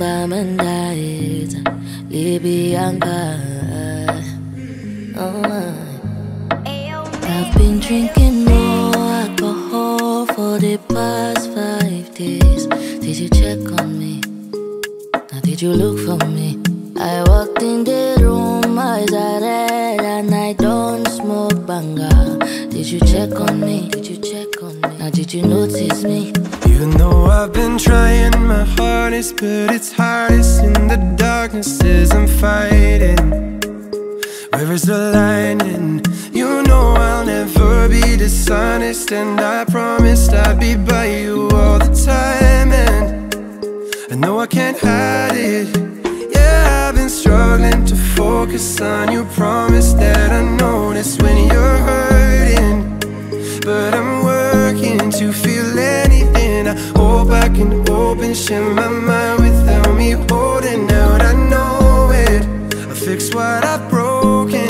mendait Libyanka. I've been drinking more alcohol for the past 5 days. Did you check on me? Now did you look for me? I walked in the room, eyes are red, and I don't smoke banga. Did you check on me? Did you check on me? Now did you notice me? You know I've been trying my hardest, but it's hardest in the darkness as I'm fighting. Where is the lining? You know I'll never be dishonest, and I promised I'd be by you all the time. And I know I can't hide it. Yeah, I've been struggling to focus on you. Promise that I notice when you're hurting, but I'm working to feel anything. I hope I can open, share my mind without me holding out. I know it, I'll fix what I've broken.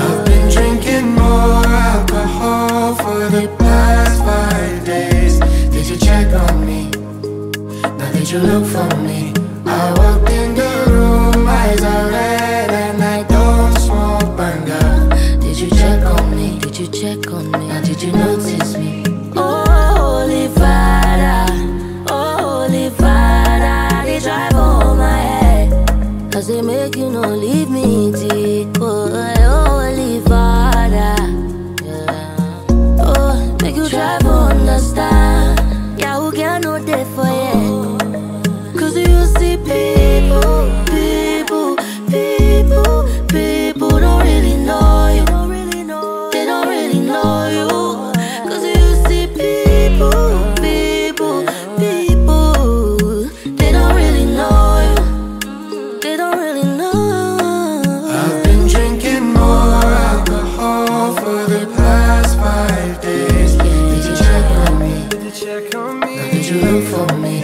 I've been drinking more alcohol for the past 5 days. Did you check on me? Now did you look for me? I walked in the room, eyes are red, and I don't smoke banga. Did you check on me? Did you check on me? Now did you notice me? Oh, Holy Father, oh, Holy Father, they drive over my head, 'cause they make you no leave me deep. Oh, try to understand, yeah, we can no day for you. 'Cause you see people, people, people, people don't really know you. They don't really know you. 'Cause you see people, people, people, they don't really know you. They don't really know. I've been drinking more alcohol for the past 5 days. Did you look for me?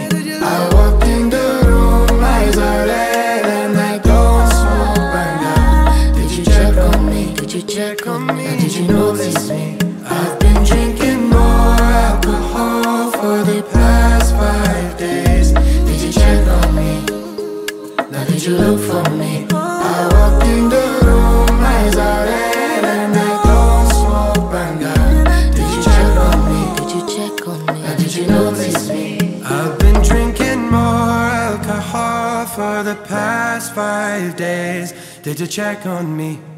I walked in the room, eyes are red, and I don't smoke banga. Did you check on me? Did you check on me? Or did you notice me? I've been drinking more alcohol for the past 5 days. Did you check on me? Now did you look for me? I walked in the room, eyes are red, and I don't smoke banga. Did you check on me? Did you check on me? Or did you notice me? I've been drinking more alcohol for the past 5 days. Did you check on me?